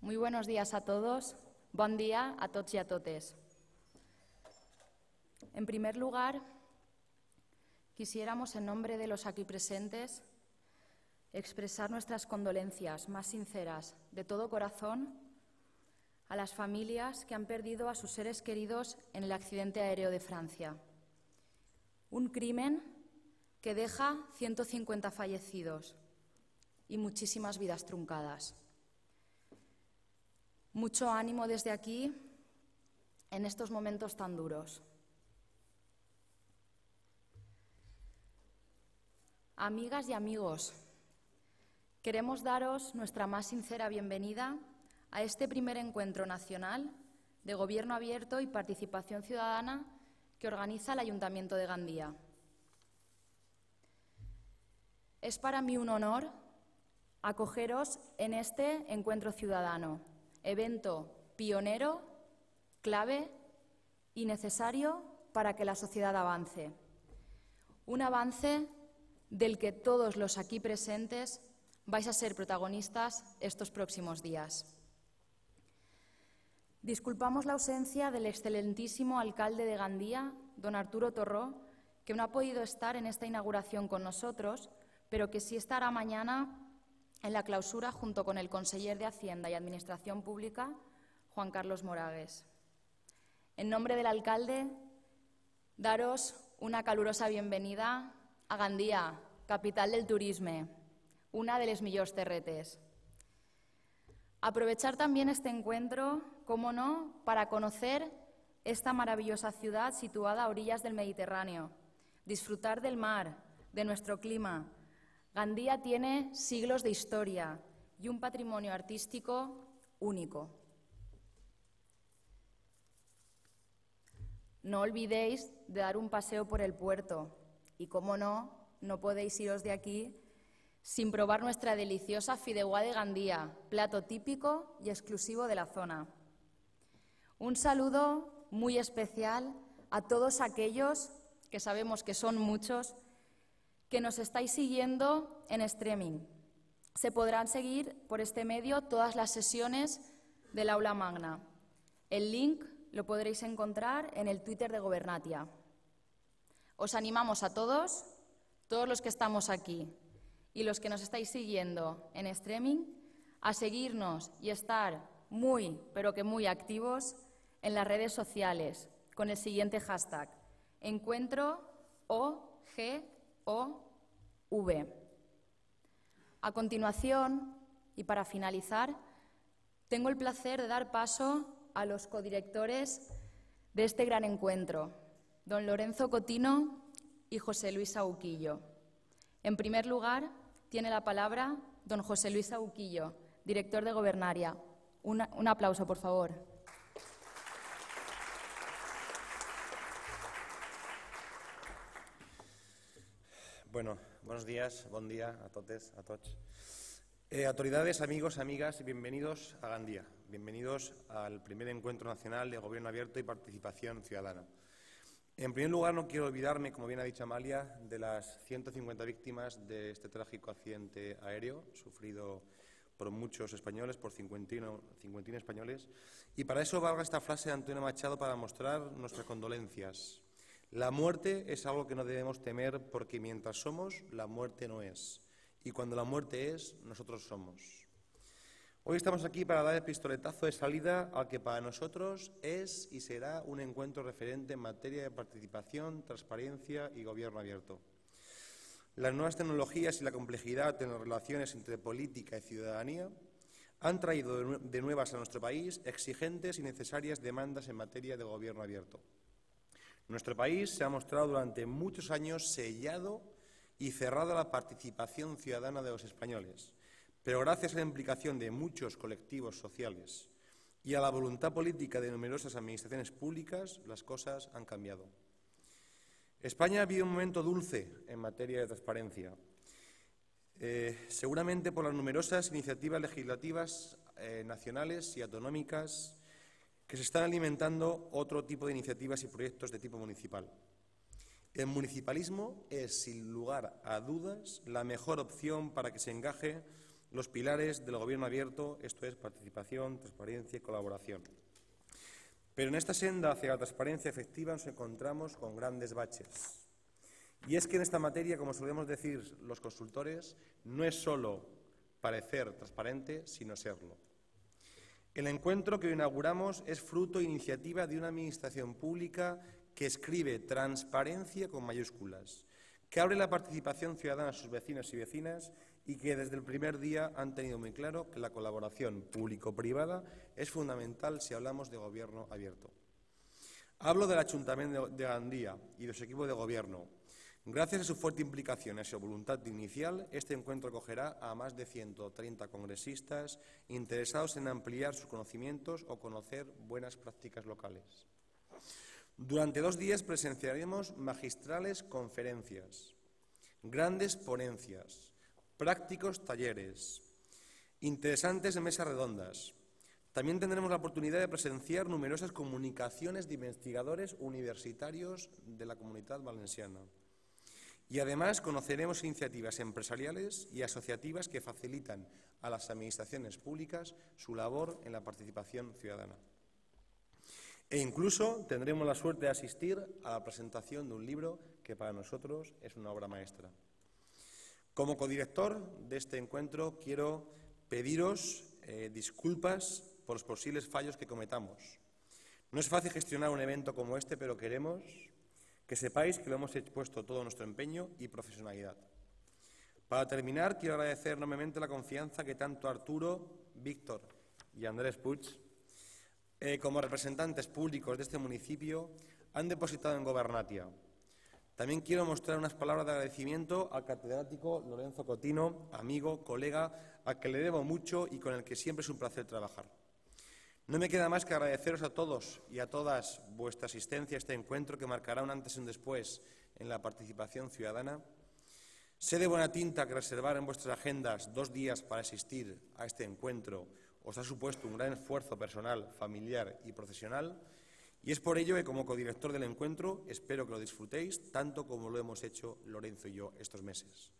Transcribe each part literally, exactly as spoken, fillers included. Muy buenos días a todos. Buen día a tots y a totes. En primer lugar, quisiéramos, en nombre de los aquí presentes, expresar nuestras condolencias más sinceras, de todo corazón, a las familias que han perdido a sus seres queridos en el accidente aéreo de Francia. Un crimen que deja ciento cincuenta fallecidos y muchísimas vidas truncadas. Mucho ánimo desde aquí en estos momentos tan duros. Amigas y amigos, queremos daros nuestra más sincera bienvenida a este primer encuentro nacional de Gobierno Abierto y Participación Ciudadana que organiza el Ayuntamiento de Gandía. Es para mí un honor acogeros en este encuentro ciudadano, evento pionero, clave y necesario para que la sociedad avance. Un avance del que todos los aquí presentes vais a ser protagonistas estos próximos días. Disculpamos la ausencia del excelentísimo alcalde de Gandía, don Arturo Torró, que no ha podido estar en esta inauguración con nosotros, pero que sí estará mañana en la clausura junto con el conseller de Hacienda y Administración Pública, Juan Carlos Moragues. En nombre del alcalde, daros una calurosa bienvenida a Gandía, capital del turisme, una de las millors terretes. Aprovechar también este encuentro, cómo no, para conocer esta maravillosa ciudad situada a orillas del Mediterráneo, disfrutar del mar, de nuestro clima. Gandía tiene siglos de historia y un patrimonio artístico único. No olvidéis de dar un paseo por el puerto y, cómo no, no podéis iros de aquí sin probar nuestra deliciosa fideuá de Gandía, plato típico y exclusivo de la zona. Un saludo muy especial a todos aquellos, que sabemos que son muchos, que nos estáis siguiendo en streaming. Se podrán seguir por este medio todas las sesiones del Aula Magna. El link lo podréis encontrar en el Twitter de Gobernatia. Os animamos a todos, todos los que estamos aquí, y los que nos estáis siguiendo en streaming, a seguirnos y estar muy, pero que muy activos en las redes sociales con el siguiente hashtag, EncuentroOGOV. A continuación, y para finalizar, tengo el placer de dar paso a los codirectores de este gran encuentro, don Lorenzo Cotino y José Luis Sahuquillo. En primer lugar, tiene la palabra don José Luis Sahuquillo, director de Gobernatia. Una, un aplauso, por favor. Bueno, buenos días, buen día a totes, a tots. Eh, autoridades, amigos, amigas, bienvenidos a Gandía. Bienvenidos al primer encuentro nacional de Gobierno Abierto y Participación Ciudadana. En primer lugar, no quiero olvidarme, como bien ha dicho Amalia, de las ciento cincuenta víctimas de este trágico accidente aéreo, sufrido por muchos españoles, por cincuenta y uno españoles, y para eso valga esta frase de Antonio Machado para mostrar nuestras condolencias. La muerte es algo que no debemos temer porque mientras somos, la muerte no es, y cuando la muerte es, nosotros somos. Hoy estamos aquí para dar el pistoletazo de salida al que para nosotros es y será un encuentro referente en materia de participación, transparencia y gobierno abierto. Las nuevas tecnologías y la complejidad en las relaciones entre política y ciudadanía han traído de nuevas a nuestro país exigentes y necesarias demandas en materia de gobierno abierto. Nuestro país se ha mostrado durante muchos años sellado y cerrado a la participación ciudadana de los españoles. Pero gracias a la implicación de muchos colectivos sociales y a la voluntad política de numerosas administraciones públicas, las cosas han cambiado. España vive un momento dulce en materia de transparencia, eh, seguramente por las numerosas iniciativas legislativas eh, nacionales y autonómicas que se están alimentando otro tipo de iniciativas y proyectos de tipo municipal. El municipalismo es, sin lugar a dudas, la mejor opción para que se encaje los pilares del gobierno abierto, esto es participación, transparencia y colaboración. Pero en esta senda hacia la transparencia efectiva nos encontramos con grandes baches. Y es que en esta materia, como solemos decir los consultores, no es solo parecer transparente, sino serlo. El encuentro que hoy inauguramos es fruto e iniciativa de una administración pública que escribe transparencia con mayúsculas, que abre la participación ciudadana a sus vecinos y vecinas y que desde el primer día han tenido muy claro que la colaboración público-privada es fundamental si hablamos de gobierno abierto. Hablo del Ayuntamiento de Gandía y de su equipo de gobierno. Gracias a su fuerte implicación y a su voluntad inicial, este encuentro acogerá a más de ciento treinta congresistas interesados en ampliar sus conocimientos o conocer buenas prácticas locales. Durante dos días presenciaremos magistrales conferencias, grandes ponencias, prácticos talleres, interesantes mesas redondas. También tendremos la oportunidad de presenciar numerosas comunicaciones de investigadores universitarios de la Comunidad Valenciana. Y además conoceremos iniciativas empresariales y asociativas que facilitan a las administraciones públicas su labor en la participación ciudadana. E incluso tendremos la suerte de asistir a la presentación de un libro que para nosotros es una obra maestra. Como codirector de este encuentro quiero pediros eh, disculpas por los posibles fallos que cometamos. No es fácil gestionar un evento como este, pero queremos que sepáis que lo hemos expuesto todo nuestro empeño y profesionalidad. Para terminar, quiero agradecer enormemente la confianza que tanto Arturo, Víctor y Andrés Puig, eh, como representantes públicos de este municipio, han depositado en Gobernatia. También quiero mostrar unas palabras de agradecimiento al catedrático Lorenzo Cotino, amigo, colega, al que le debo mucho y con el que siempre es un placer trabajar. No me queda más que agradeceros a todos y a todas vuestra asistencia a este encuentro que marcará un antes y un después en la participación ciudadana. Sé de buena tinta que reservar en vuestras agendas dos días para asistir a este encuentro os ha supuesto un gran esfuerzo personal, familiar y profesional, y es por ello que como codirector del encuentro espero que lo disfrutéis tanto como lo hemos hecho Lorenzo y yo estos meses.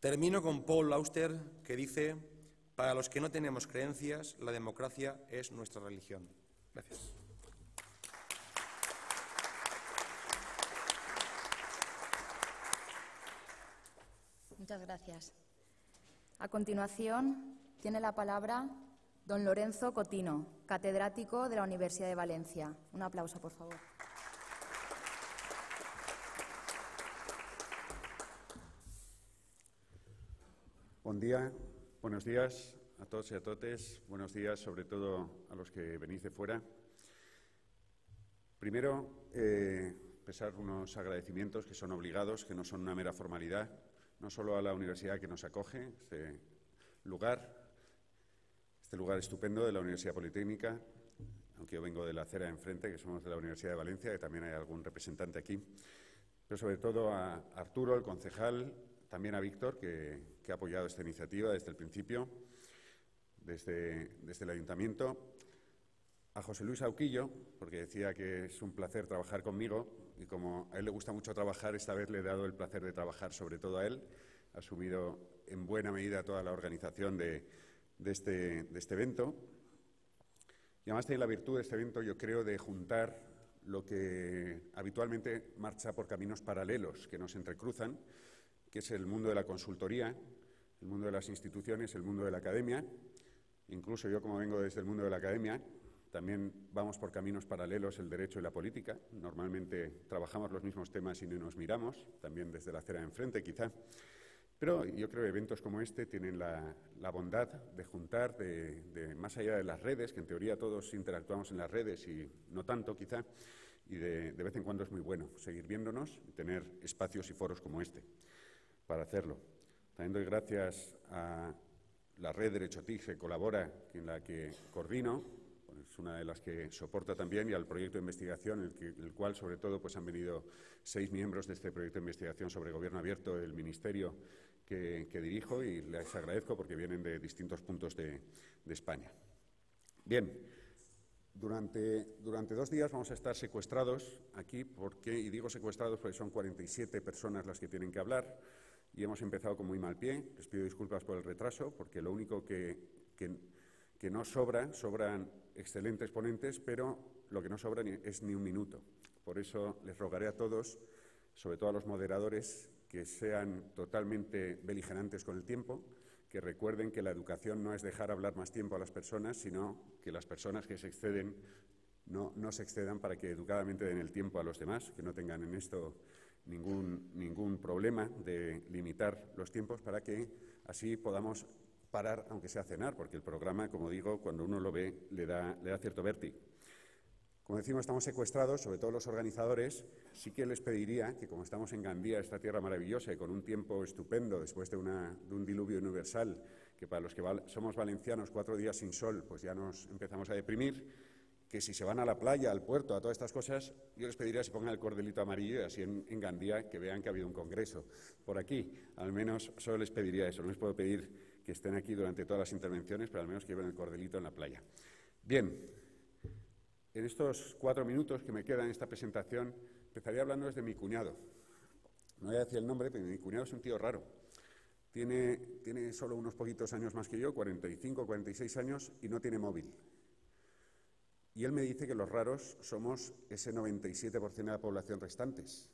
Termino con Paul Auster, que dice: para los que no tenemos creencias, la democracia es nuestra religión. Gracias. Muchas gracias. A continuación, tiene la palabra don Lorenzo Cotino, catedrático de la Universidad de Valencia. Un aplauso, por favor. Buen día. Buenos días a todos y a totes, buenos días sobre todo a los que venís de fuera. Primero, eh, expresar unos agradecimientos que son obligados, que no son una mera formalidad, no solo a la universidad que nos acoge, este lugar, este lugar estupendo de la Universidad Politécnica, aunque yo vengo de la acera de enfrente, que somos de la Universidad de Valencia, que también hay algún representante aquí, pero sobre todo a Arturo, el concejal, también a Víctor, que, que ha apoyado esta iniciativa desde el principio, desde, desde el Ayuntamiento, a José Luis Sahuquillo, porque decía que es un placer trabajar conmigo, y como a él le gusta mucho trabajar, esta vez le he dado el placer de trabajar sobre todo a él, ha asumido en buena medida toda la organización de, de, este, de este evento. Y además tiene la virtud de este evento, yo creo, de juntar lo que habitualmente marcha por caminos paralelos, que nos entrecruzan, que es el mundo de la consultoría, el mundo de las instituciones, el mundo de la academia. Incluso yo, como vengo desde el mundo de la academia, también vamos por caminos paralelos, el derecho y la política. Normalmente trabajamos los mismos temas y no nos miramos, también desde la acera de enfrente quizá. Pero yo creo que eventos como este tienen la, la bondad de juntar, de, de más allá de las redes, que en teoría todos interactuamos en las redes y no tanto quizá, y de, de vez en cuando es muy bueno seguir viéndonos y tener espacios y foros como este para hacerlo. También doy gracias a la red Derecho T I C que colabora, en la que coordino, es una de las que soporta también, y al proyecto de investigación, el, que, el cual sobre todo pues han venido seis miembros de este proyecto de investigación sobre gobierno abierto del ministerio que, que dirijo, y les agradezco porque vienen de distintos puntos de, de España. Bien, durante, durante dos días vamos a estar secuestrados aquí, porque, y digo secuestrados porque son cuarenta y siete personas las que tienen que hablar, y hemos empezado con muy mal pie. Les pido disculpas por el retraso, porque lo único que, que, que no sobra, sobran excelentes ponentes, pero lo que no sobra ni, es ni un minuto. Por eso les rogaré a todos, sobre todo a los moderadores, que sean totalmente beligerantes con el tiempo, que recuerden que la educación no es dejar hablar más tiempo a las personas, sino que las personas que se exceden no, no se excedan para que educadamente den el tiempo a los demás, que no tengan en esto ningún, ningún problema de limitar los tiempos para que así podamos parar, aunque sea cenar, porque el programa, como digo, cuando uno lo ve le da, le da cierto vértigo. Como decimos, estamos secuestrados, sobre todo los organizadores. Sí que les pediría que, como estamos en Gandía, esta tierra maravillosa y con un tiempo estupendo, después de, una, de un diluvio universal, que para los que val- somos valencianos cuatro días sin sol, pues ya nos empezamos a deprimir, que si se van a la playa, al puerto, a todas estas cosas, yo les pediría que se pongan el cordelito amarillo y así en, en Gandía que vean que ha habido un congreso por aquí. Al menos solo les pediría eso. No les puedo pedir que estén aquí durante todas las intervenciones, pero al menos que lleven el cordelito en la playa. Bien. En estos cuatro minutos que me quedan en esta presentación, empezaría hablándoles de mi cuñado. No voy a decir el nombre, pero mi cuñado es un tío raro. Tiene, tiene solo unos poquitos años más que yo, cuarenta y cinco, cuarenta y seis años, y no tiene móvil. Y él me dice que los raros somos ese noventa y siete por ciento de la población restantes,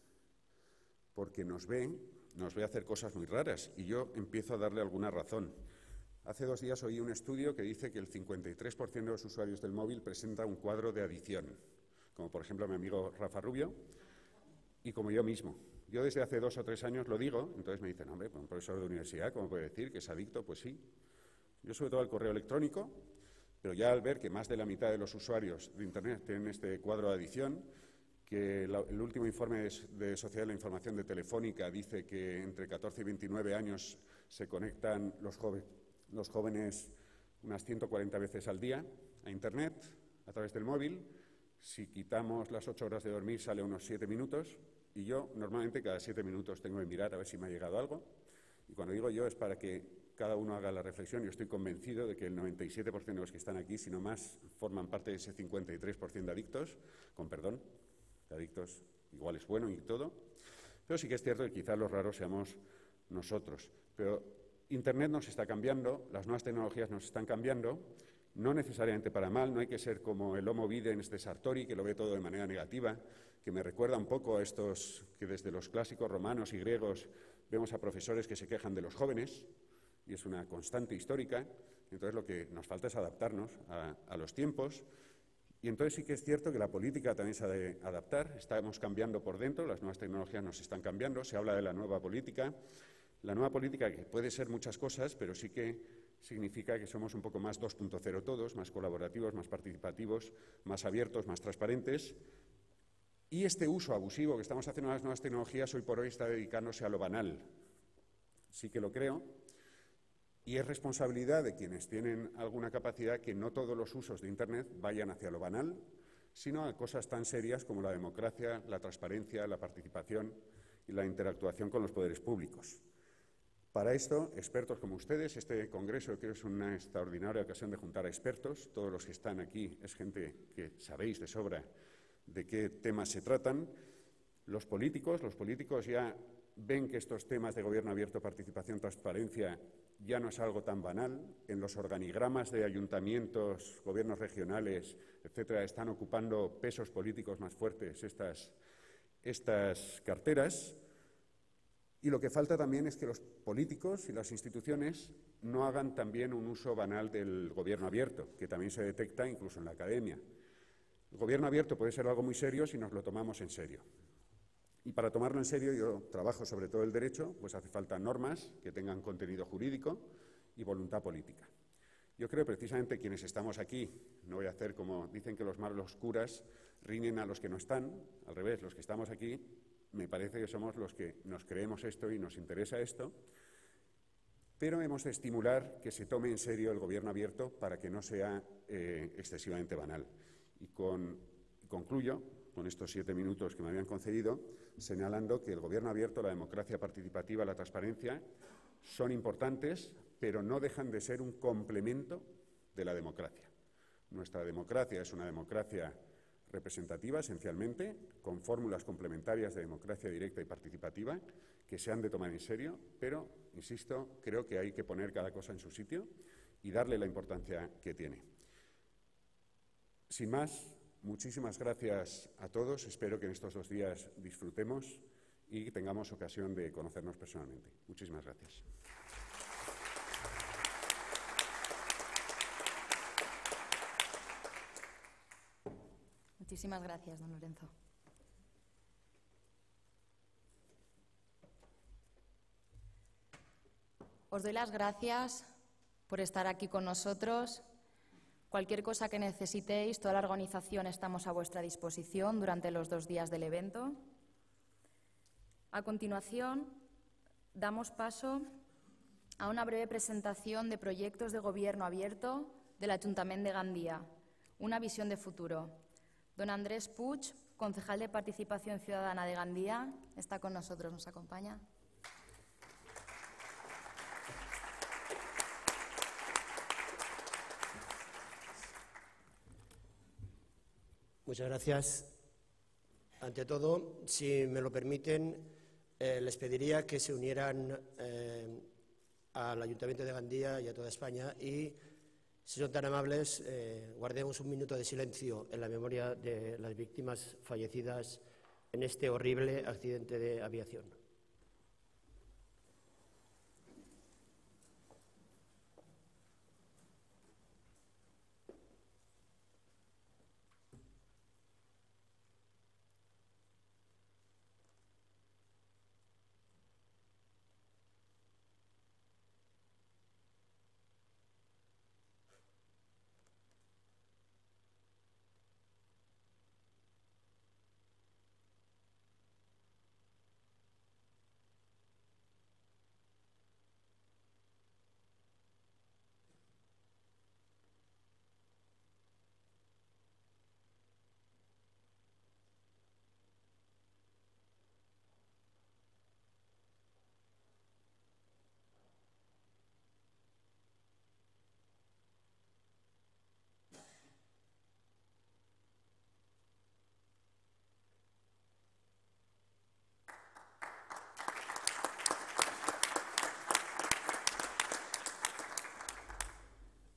porque nos ve, nos ve hacer cosas muy raras, y yo empiezo a darle alguna razón. Hace dos días oí un estudio que dice que el cincuenta y tres por ciento de los usuarios del móvil presenta un cuadro de adicción, como por ejemplo mi amigo Rafa Rubio y como yo mismo. Yo desde hace dos o tres años lo digo, entonces me dicen, hombre, un profesor de universidad, ¿cómo puede decir que es adicto? Pues sí. Yo sobre todo al correo electrónico, pero ya al ver que más de la mitad de los usuarios de Internet tienen este cuadro de adicción, que el último informe de Sociedad de la Información de Telefónica dice que entre catorce y veintinueve años se conectan los jóvenes, los jóvenes unas ciento cuarenta veces al día a Internet, a través del móvil. Si quitamos las ocho horas de dormir sale unos siete minutos y yo normalmente cada siete minutos tengo que mirar a ver si me ha llegado algo. Y cuando digo yo es para que cada uno haga la reflexión. Yo estoy convencido de que el noventa y siete por ciento de los que están aquí, si no más, forman parte de ese cincuenta y tres por ciento de adictos, con perdón, de adictos igual es bueno y todo. Pero sí que es cierto que quizás los raros seamos nosotros. Pero Internet nos está cambiando, las nuevas tecnologías nos están cambiando, no necesariamente para mal, no hay que ser como el Homo videns de Sartori, que lo ve todo de manera negativa, que me recuerda un poco a estos que desde los clásicos romanos y griegos vemos a profesores que se quejan de los jóvenes, y es una constante histórica. Entonces lo que nos falta es adaptarnos a, a los tiempos. Y entonces sí que es cierto que la política también se ha de adaptar, estamos cambiando por dentro, las nuevas tecnologías nos están cambiando, se habla de la nueva política. La nueva política, que puede ser muchas cosas, pero sí que significa que somos un poco más dos punto cero todos, más colaborativos, más participativos, más abiertos, más transparentes. Y este uso abusivo que estamos haciendo a las nuevas tecnologías hoy por hoy está dedicándose a lo banal. Sí que lo creo. Y es responsabilidad de quienes tienen alguna capacidad que no todos los usos de Internet vayan hacia lo banal, sino a cosas tan serias como la democracia, la transparencia, la participación y la interactuación con los poderes públicos. Para esto, expertos como ustedes, este congreso creo que es una extraordinaria ocasión de juntar a expertos. Todos los que están aquí es gente que sabéis de sobra de qué temas se tratan. Los políticos, los políticos ya ven que estos temas de gobierno abierto, participación, transparencia, ya no es algo tan banal. En los organigramas de ayuntamientos, gobiernos regionales, etcétera, están ocupando pesos políticos más fuertes estas, estas carteras. Y lo que falta también es que los políticos y las instituciones no hagan también un uso banal del gobierno abierto, que también se detecta incluso en la academia. El gobierno abierto puede ser algo muy serio si nos lo tomamos en serio. Y para tomarlo en serio, yo trabajo sobre todo el derecho, pues hace falta normas que tengan contenido jurídico y voluntad política. Yo creo precisamente quienes estamos aquí, no voy a hacer como dicen que los malos curas riñen a los que no están, al revés, los que estamos aquí, me parece que somos los que nos creemos esto y nos interesa esto, pero hemos de estimular que se tome en serio el gobierno abierto para que no sea eh, excesivamente banal. Y con, concluyo con estos siete minutos que me habían concedido, señalando que el gobierno abierto, la democracia participativa, la transparencia son importantes, pero no dejan de ser un complemento de la democracia. Nuestra democracia es una democracia representativa, esencialmente, con fórmulas complementarias de democracia directa y participativa, que se han de tomar en serio, pero, insisto, creo que hay que poner cada cosa en su sitio y darle la importancia que tiene. Sin más, muchísimas gracias a todos. Espero que en estos dos días disfrutemos y tengamos ocasión de conocernos personalmente. Muchísimas gracias. Muchísimas gracias, don Lorenzo. Os doy las gracias por estar aquí con nosotros. Cualquier cosa que necesitéis, toda la organización estamos a vuestra disposición durante los dos días del evento. A continuación, damos paso a una breve presentación de proyectos de gobierno abierto del Ayuntamiento de Gandía, una visión de futuro. Don Andrés Puig, concejal de Participación Ciudadana de Gandía, está con nosotros, nos acompaña. Muchas gracias. Ante todo, si me lo permiten, eh, les pediría que se unieran eh, al Ayuntamiento de Gandía y a toda España y, si son tan amables, eh, guardemos un minuto de silencio en la memoria de las víctimas fallecidas en este horrible accidente de aviación.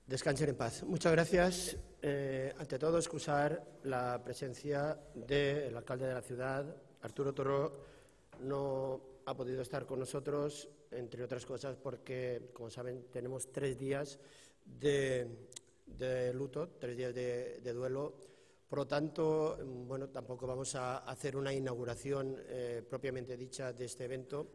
Descansen en paz. Muchas gracias. Eh, ante todo, excusar la presencia del alcalde de la ciudad, Arturo Torró, no ha podido estar con nosotros, entre otras cosas, porque, como saben, tenemos tres días de, de luto, tres días de, de duelo. Por lo tanto, bueno, tampoco vamos a hacer una inauguración eh, propiamente dicha de este evento.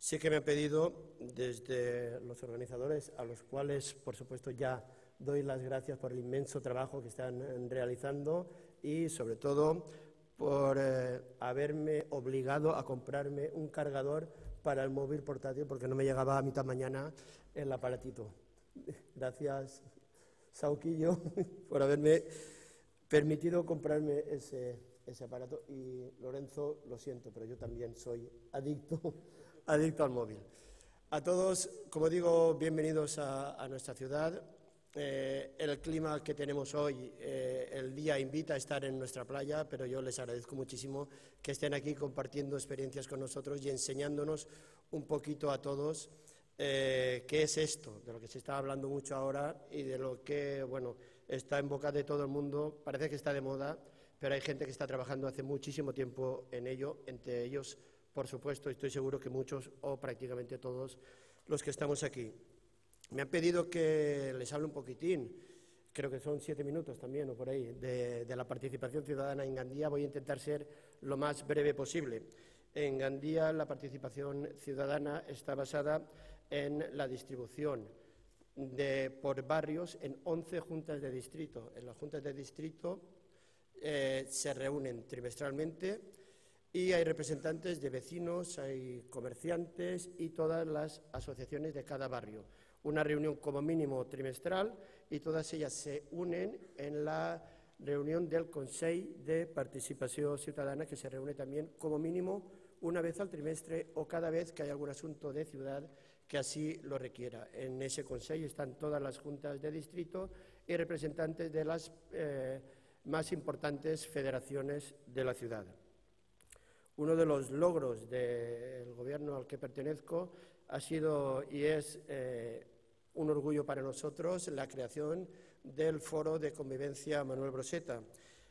Sí que me han pedido desde los organizadores, a los cuales, por supuesto, ya doy las gracias por el inmenso trabajo que están realizando y, sobre todo, por eh, haberme obligado a comprarme un cargador para el móvil portátil porque no me llegaba a mitad mañana el aparatito. Gracias, Sahuquillo, por haberme permitido comprarme ese, ese aparato. Y, Lorenzo, lo siento, pero yo también soy adicto. Adicto al móvil. A todos, como digo, bienvenidos a, a nuestra ciudad. Eh, el clima que tenemos hoy, eh, el día invita a estar en nuestra playa, pero yo les agradezco muchísimo que estén aquí compartiendo experiencias con nosotros y enseñándonos un poquito a todos eh, qué es esto, de lo que se está hablando mucho ahora y de lo que, bueno, está en boca de todo el mundo. Parece que está de moda, pero hay gente que está trabajando hace muchísimo tiempo en ello, entre ellos, por supuesto, estoy seguro que muchos o prácticamente todos los que estamos aquí. Me han pedido que les hable un poquitín, creo que son siete minutos también o por ahí, de, de la participación ciudadana en Gandía. Voy a intentar ser lo más breve posible. En Gandía la participación ciudadana está basada en la distribución de, por barrios en once juntas de distrito. En las juntas de distrito eh, se reúnen trimestralmente. Y hay representantes de vecinos, hay comerciantes y todas las asociaciones de cada barrio. Una reunión como mínimo trimestral y todas ellas se unen en la reunión del Consejo de Participación Ciudadana, que se reúne también como mínimo una vez al trimestre o cada vez que hay algún asunto de ciudad que así lo requiera. En ese Consejo están todas las juntas de distrito y representantes de las eh, más importantes federaciones de la ciudad. Uno de los logros del gobierno al que pertenezco ha sido y es eh, un orgullo para nosotros la creación del Foro de Convivencia Manuel Broseta.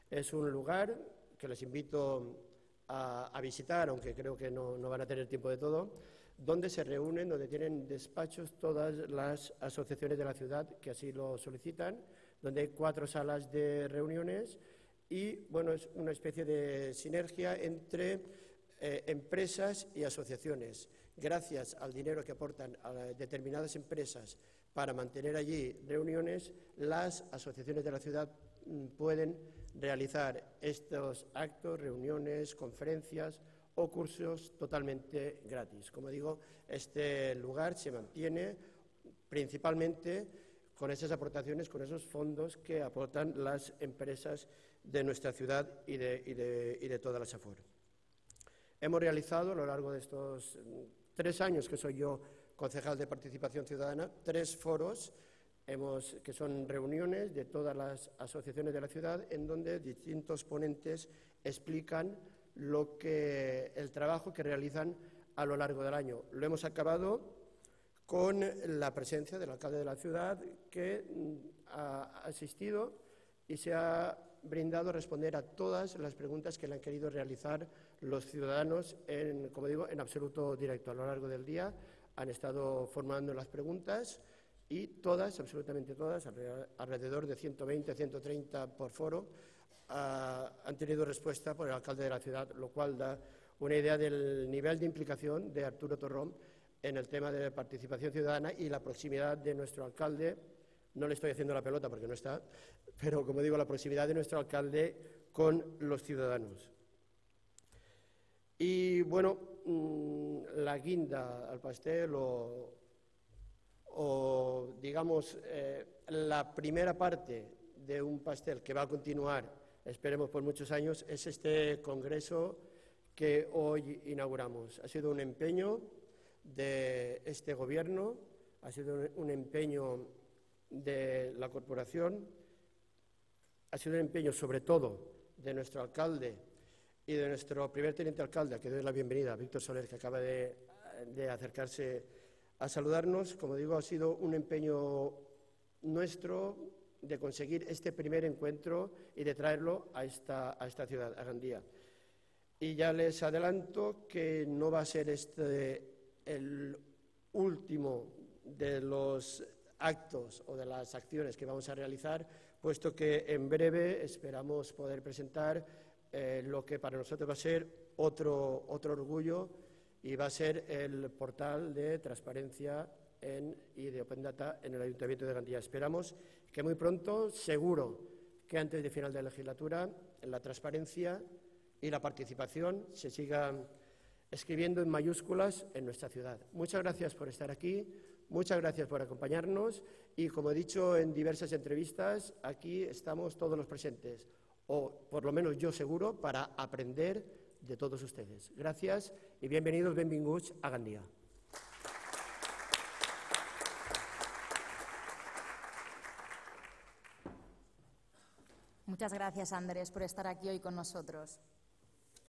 Es un lugar que les invito a, a visitar, aunque creo que no, no van a tener tiempo de todo, donde se reúnen, donde tienen despachos todas las asociaciones de la ciudad que así lo solicitan, donde hay cuatro salas de reuniones. Y, bueno, es una especie de sinergia entre eh, empresas y asociaciones. Gracias al dinero que aportan a determinadas empresas para mantener allí reuniones, las asociaciones de la ciudad pueden realizar estos actos, reuniones, conferencias o cursos totalmente gratis. Como digo, este lugar se mantiene principalmente con esas aportaciones, con esos fondos que aportan las empresas de nuestra ciudad y de, y de, y de toda la SAFOR. Hemos realizado a lo largo de estos tres años que soy yo concejal de Participación Ciudadana, tres foros hemos, que son reuniones de todas las asociaciones de la ciudad en donde distintos ponentes explican lo que, el trabajo que realizan a lo largo del año. Lo hemos acabado con la presencia del alcalde de la ciudad que ha asistido y se ha brindado a responder a todas las preguntas que le han querido realizar los ciudadanos, en, como digo, en absoluto directo. A lo largo del día han estado formulando las preguntas y todas, absolutamente todas, alrededor de ciento veinte, ciento treinta por foro, ah, han tenido respuesta por el alcalde de la ciudad, lo cual da una idea del nivel de implicación de Arturo Torró en el tema de participación ciudadana y la proximidad de nuestro alcalde. No le estoy haciendo la pelota porque no está, pero, como digo, la proximidad de nuestro alcalde con los ciudadanos. Y, bueno, la guinda al pastel o, o digamos, eh, la primera parte de un pastel que va a continuar, esperemos, por muchos años, es este congreso que hoy inauguramos. Ha sido un empeño de este Gobierno, ha sido un empeño de la Corporación, ha sido un empeño sobre todo de nuestro alcalde y de nuestro primer teniente alcalde, a que doy la bienvenida, Víctor Soler, que acaba de, de acercarse a saludarnos. Como digo, ha sido un empeño nuestro de conseguir este primer encuentro y de traerlo a esta, a esta ciudad, a Gandía. Y ya les adelanto que no va a ser este el último de los actos o de las acciones que vamos a realizar, puesto que en breve esperamos poder presentar eh, lo que para nosotros va a ser otro, otro orgullo y va a ser el portal de transparencia en, y de Open Data en el Ayuntamiento de Gandía. Esperamos que muy pronto, seguro que antes de final de la legislatura, la transparencia y la participación se sigan escribiendo en mayúsculas en nuestra ciudad. Muchas gracias por estar aquí, muchas gracias por acompañarnos y, como he dicho en diversas entrevistas, aquí estamos todos los presentes, o por lo menos yo seguro, para aprender de todos ustedes. Gracias y bienvenidos, benvinguts a Gandía. Muchas gracias, Andrés, por estar aquí hoy con nosotros.